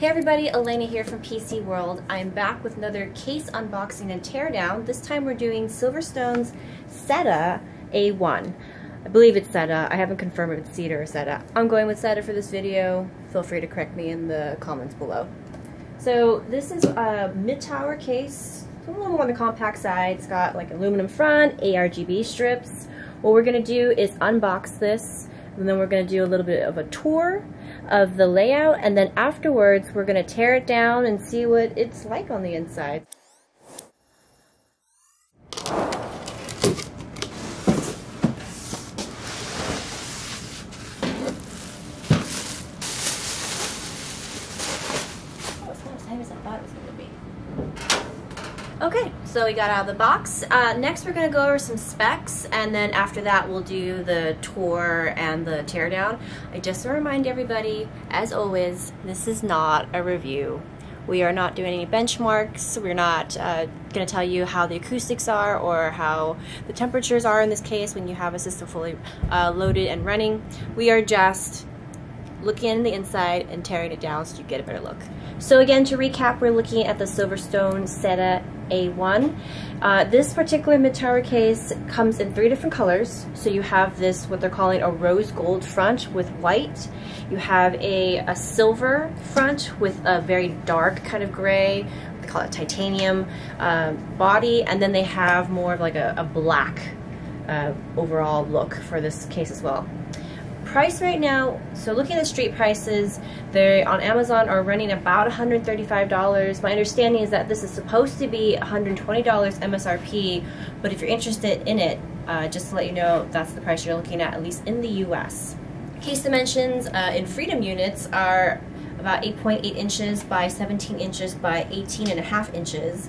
Hey everybody, Elena here from PC World. I'm back with another case unboxing and teardown. This time we're doing Silverstone's Seta A1. I believe it's Seta. I haven't confirmed if it's Seta or Seta. I'm going with Seta for this video. Feel free to correct me in the comments below. So this is a mid-tower case. It's a little more on the compact side. It's got like aluminum front, ARGB strips. What we're going to do is unbox this, and then we're going to do a little bit of a tour of the layout, and then afterwards we're going to tear it down and see what it's like on the inside. Oh, it's not as heavy as I thought it was going to be. Okay, so we got out of the box. Next we're going to go over some specs, and then after that we'll do the tour and the teardown. I just want to remind everybody, as always, this is not a review. We are not doing any benchmarks. We're not going to tell you how the acoustics are or how the temperatures are in this case when you have a system fully loaded and running. We are just looking in the inside and tearing it down so you get a better look. So again, to recap, we're looking at the Silverstone Seta A1. This particular mid-tower case comes in three different colors. So you have this, what they're calling a rose gold front with white. You have a silver front with a very dark kind of gray, they call it titanium body, and then they have more of like a black overall look for this case as well. Price right now, so looking at the street prices, they on Amazon are running about $135. My understanding is that this is supposed to be $120 MSRP, but if you're interested in it, just to let you know, that's the price you're looking at least in the US. Case dimensions in Freedom units are about 8.8 inches by 17 inches by 18.5 inches.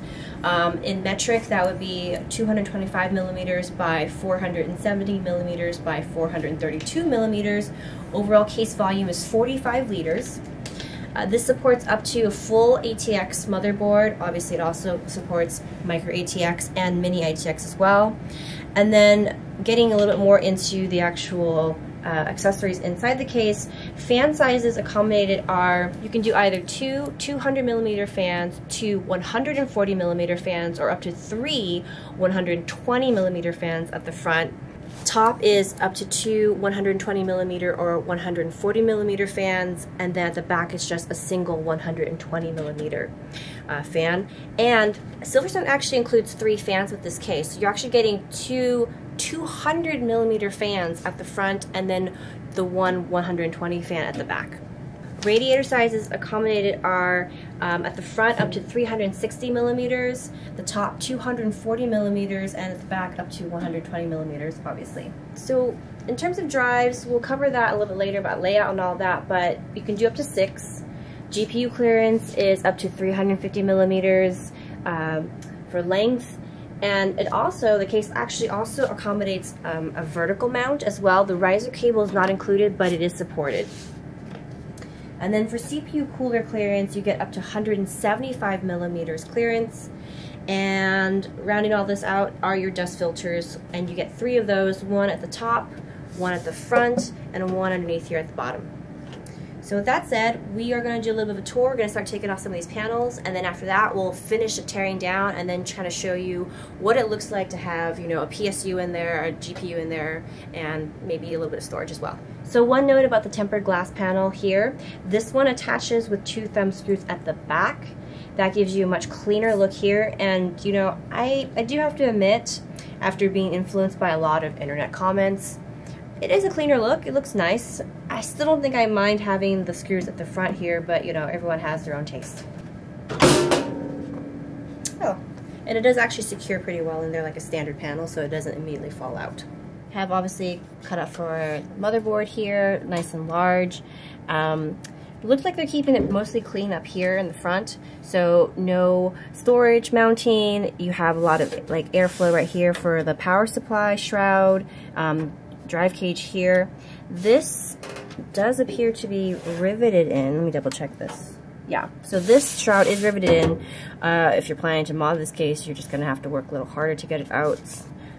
In metric, that would be 225 millimeters by 470 millimeters by 432 millimeters. Overall case volume is 45 liters. This supports up to a full ATX motherboard. Obviously, it also supports micro ATX and mini ITX as well. And then getting a little bit more into the actual accessories inside the case, fan sizes accommodated are, you can do either two 200 millimeter fans, two 140 millimeter fans, or up to three 120 millimeter fans at the front. Top is up to two 120 millimeter or 140 millimeter fans, and then at the back it's just a single 120 millimeter fan. And Silverstone actually includes three fans with this case, so you're actually getting two 200 millimeter fans at the front and then the one 120 fan at the back. Radiator sizes accommodated are at the front up to 360 millimeters, the top 240 millimeters, and at the back up to 120 millimeters, obviously. So in terms of drives, we'll cover that a little bit later about layout and all that, but you can do up to six. GPU clearance is up to 350 millimeters for length. And it also, the case actually also accommodates a vertical mount as well. The riser cable is not included, but it is supported. And then for CPU cooler clearance, you get up to 175 millimeters clearance. And rounding all this out are your dust filters, and you get three of those, one at the top, one at the front, and one underneath here at the bottom. So with that said, we are going to do a little bit of a tour. We're going to start taking off some of these panels, and then after that we'll finish the tearing down and then try to show you what it looks like to have, you know, a PSU in there, a GPU in there, and maybe a little bit of storage as well. So one note about the tempered glass panel here. This one attaches with two thumb screws at the back. That gives you a much cleaner look here, and you know, I do have to admit, after being influenced by a lot of internet comments, it is a cleaner look. It looks nice. I still don't think I mind having the screws at the front here, but you know, everyone has their own taste. Oh, and it does actually secure pretty well in there like a standard panel, so it doesn't immediately fall out. Have obviously cut up for motherboard here, nice and large. Looks like they're keeping it mostly clean up here in the front, so no storage mounting. You have a lot of like airflow right here for the power supply shroud, drive cage here. This does appear to be riveted in. Let me double check this. Yeah, so this shroud is riveted in. If you're planning to mod this case, you're just gonna have to work a little harder to get it out.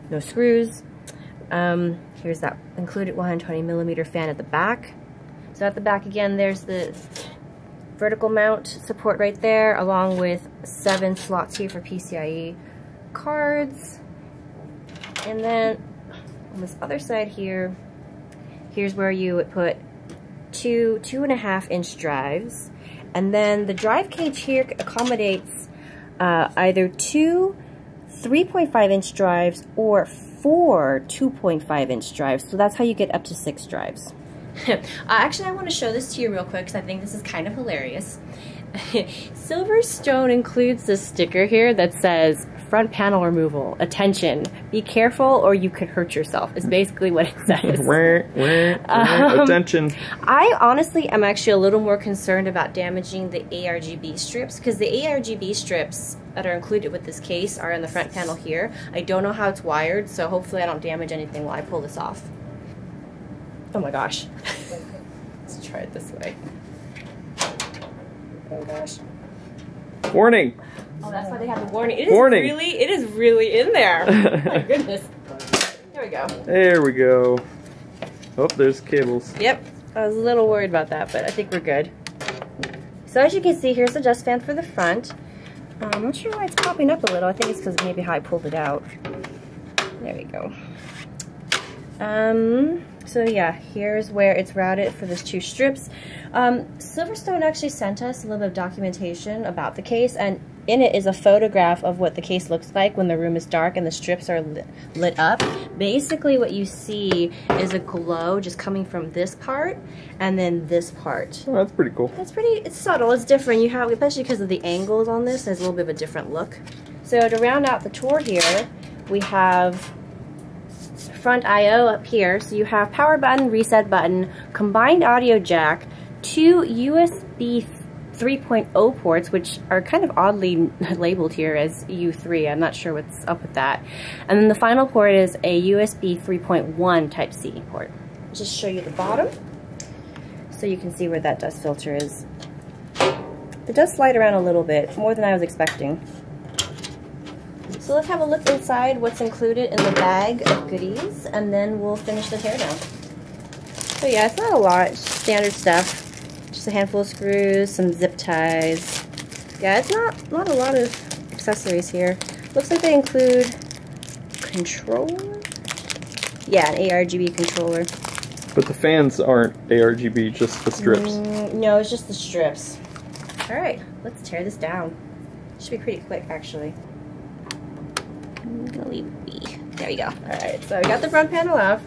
No screws. Here's that included 120 millimeter fan at the back. So at the back again, there's the vertical mount support right there, along with 7 slots here for PCIe cards. And then on this other side here, here's where you would put two 2.5-inch drives. And then the drive cage here accommodates either two 3.5-inch drives or four 2.5-inch drives. So that's how you get up to 6 drives. Actually, I want to show this to you real quick because I think this is kind of hilarious. Silverstone includes this sticker here that says, "Front panel removal. Attention. Be careful or you could hurt yourself," is basically what it says. Attention. I honestly am actually a little more concerned about damaging the ARGB strips, because the ARGB strips that are included with this case are in the front panel here. I don't know how it's wired, so hopefully I don't damage anything while I pull this off. Oh my gosh. Let's try it this way. Oh gosh. Warning. Oh, that's why they have the warning. It is really in there. Oh my goodness. There we go. There we go. Oh, there's cables. Yep. I was a little worried about that, but I think we're good. So as you can see, here's the dust fan for the front. I'm not sure why it's popping up a little. I think it's because maybe how I pulled it out. There we go. So yeah, here's where it's routed for those two strips. Silverstone actually sent us a little bit of documentation about the case, and in it is a photograph of what the case looks like when the room is dark and the strips are lit up. Basically what you see is a glow just coming from this part and then this part. Oh, that's pretty cool. It's subtle, it's different. You have, especially because of the angles on this, there's a little bit of a different look. So to round out the tour here, we have front I/O up here. So you have power button, reset button, combined audio jack, two USB 3.0 ports, which are kind of oddly labeled here as U3. I'm not sure what's up with that. And then the final port is a USB 3.1 Type-C port. I'll just show you the bottom so you can see where that dust filter is. It does slide around a little bit, more than I was expecting. So let's have a look inside what's included in the bag of goodies, and then we'll finish the teardown. So yeah, it's not a lot, it's just standard stuff. Just a handful of screws, some zip ties. Yeah, it's not a lot of accessories here. Looks like they include controller? Yeah, an ARGB controller. But the fans aren't ARGB, just the strips. No, it's just the strips. All right, let's tear this down. Should be pretty quick, actually. I'm gonna leave it be. There we go. All right, so I got the front panel off.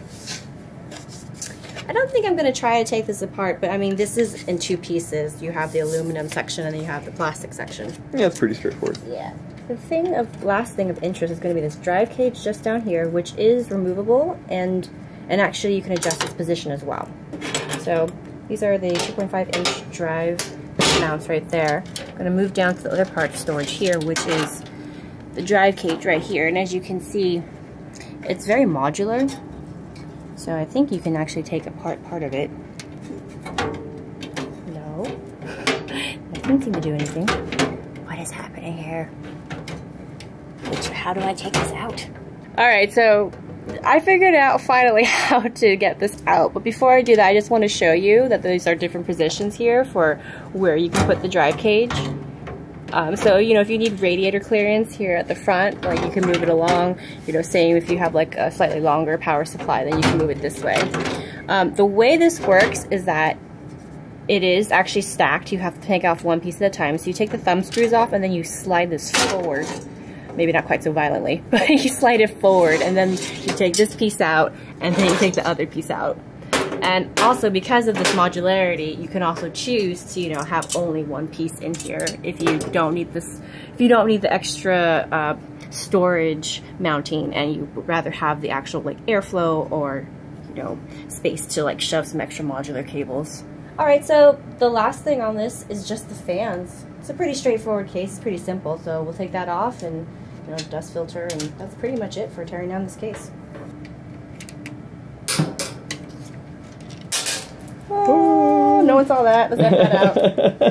I don't think I'm going to try to take this apart, but I mean, this is in two pieces. You have the aluminum section and then you have the plastic section. Yeah, it's pretty straightforward. Yeah. The last thing of interest is going to be this drive cage just down here, which is removable, and actually you can adjust its position as well. So these are the 2.5-inch drive mounts right there. I'm going to move down to the other part of storage here, which is the drive cage right here. And as you can see, it's very modular. So I think you can actually take apart part of it. No. That didn't seem to do anything. What is happening here? How do I take this out? Alright, so I figured out finally how to get this out. But before I do that, I just want to show you that these are different positions here for where you can put the drive cage. So, you know, if you need radiator clearance here at the front, like, you can move it along, you know, same if you have like a slightly longer power supply, then you can move it this way. The way this works is that it is actually stacked. You have to take off one piece at a time. So you take the thumb screws off and then you slide this forward. Maybe not quite so violently, but you slide it forward and then you take this piece out and then you take the other piece out. And also, because of this modularity, you can also choose to, you know, have only one piece in here if you don't need this, if you don't need the extra storage mounting, and you would rather have the actual like airflow or, you know, space to like shove some extra modular cables. All right, so the last thing on this is just the fans. It's a pretty straightforward case. It's pretty simple. So we'll take that off and, you know, dust filter, and that's pretty much it for tearing down this case. Oh, no one saw that. Let's edit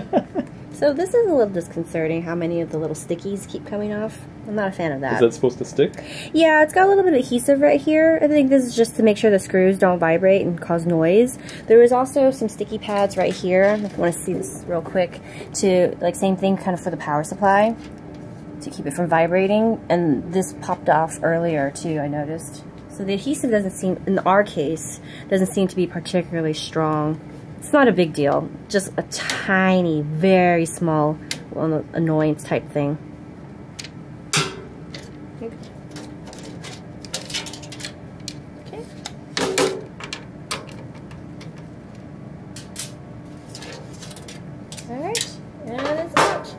that out. So this is a little disconcerting how many of the little stickies keep coming off. I'm not a fan of that. Is that supposed to stick? Yeah, it's got a little bit of adhesive right here. I think this is just to make sure the screws don't vibrate and cause noise. There is also some sticky pads right here, if you want to see this real quick, to, like, same thing kind of for the power supply, to keep it from vibrating. And this popped off earlier too, I noticed. So the adhesive doesn't seem, in our case, doesn't seem to be particularly strong. It's not a big deal, just a tiny, very small annoyance type thing. Okay. Alright, and it's out.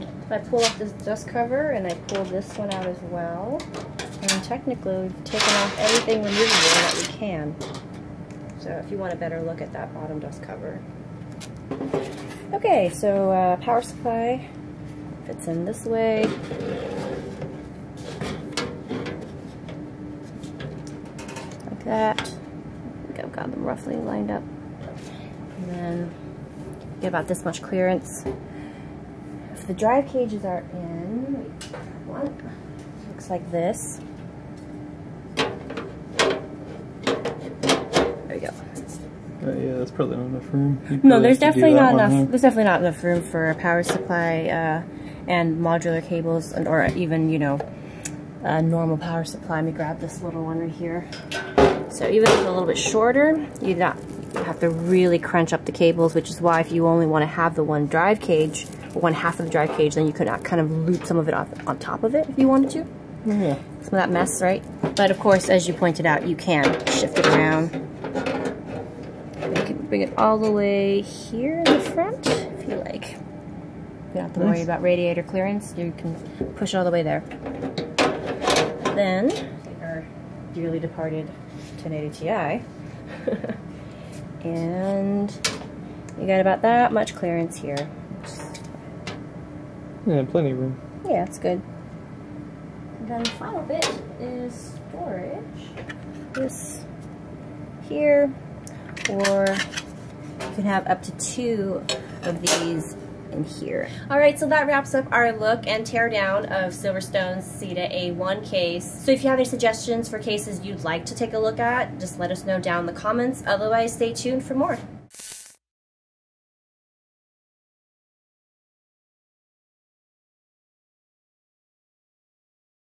If I pull off this dust cover, and I pull this one out as well, and technically we've taken off everything removable that we can. So if you want a better look at that bottom dust cover. Okay, so power supply fits in this way. Like that. I think I've got them roughly lined up. And then get about this much clearance. If the drive cages are in, looks like this. Yeah, that's probably not enough room. No, there's definitely not enough. There's definitely not enough room for a power supply and modular cables, and or even, you know, a normal power supply. Let me grab this little one right here. So even if it's a little bit shorter, you not have to really crunch up the cables, which is why if you only want to have the one drive cage, one half of the drive cage, then you could kind of loop some of it on top of it if you wanted to. Yeah. Some of that mess, right? But of course, as you pointed out, you can shift it around. Bring it all the way here in the front, if you like. You don't have to worry about radiator clearance. You can push it all the way there. Then, our dearly departed 1080 Ti. And you got about that much clearance here. Yeah, plenty of room. Yeah, that's good. And then the final bit is storage. This here. Or you can have up to 2 of these in here. Alright, so that wraps up our look and teardown of Silverstone's Seta A1 case. So if you have any suggestions for cases you'd like to take a look at, just let us know down in the comments. Otherwise, stay tuned for more.